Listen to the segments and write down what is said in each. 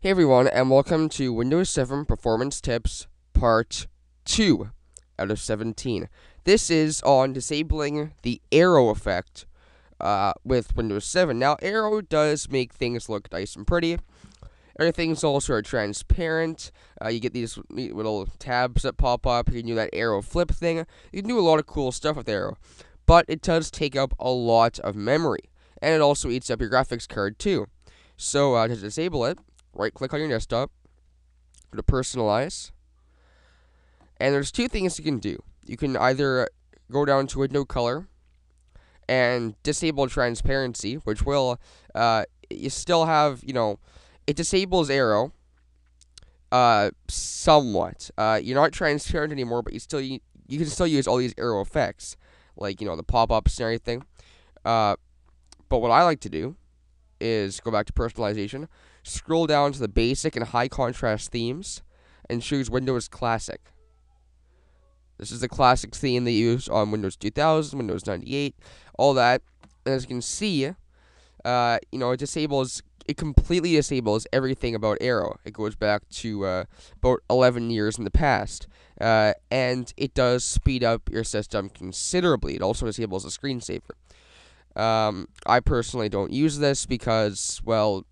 Hey everyone, and welcome to Windows 7 Performance Tips Part 2 out of 17. This is on disabling the Aero effect with Windows 7. Now, Aero does make things look nice and pretty. Everything's also transparent. You get these neat little tabs that pop up. You can do that Aero flip thing. You can do a lot of cool stuff with Aero, but it does take up a lot of memory, and it also eats up your graphics card too. So to disable it, right-click on your desktop, go to Personalize, and there's two things you can do. You can either go down to Window Color and disable Transparency, which will, you still have, you know, it disables Aero somewhat. You're not transparent anymore, but you can still use all these Aero effects, like, you know, the pop-ups and everything. But what I like to do is go back to Personalization, scroll down to the basic and high contrast themes, and choose Windows Classic. This is the classic theme they used on Windows 2000, Windows 98, all that. And as you can see, you know, it completely disables everything about Aero. It goes back to about 11 years in the past, and it does speed up your system considerably. It also disables the screensaver. I personally don't use this because, well,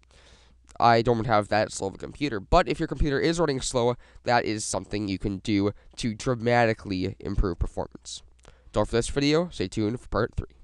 I don't have that slow of a computer. But if your computer is running slow, that is something you can do to dramatically improve performance. That's all for this video. Stay tuned for part 3.